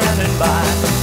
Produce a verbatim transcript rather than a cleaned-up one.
standing by.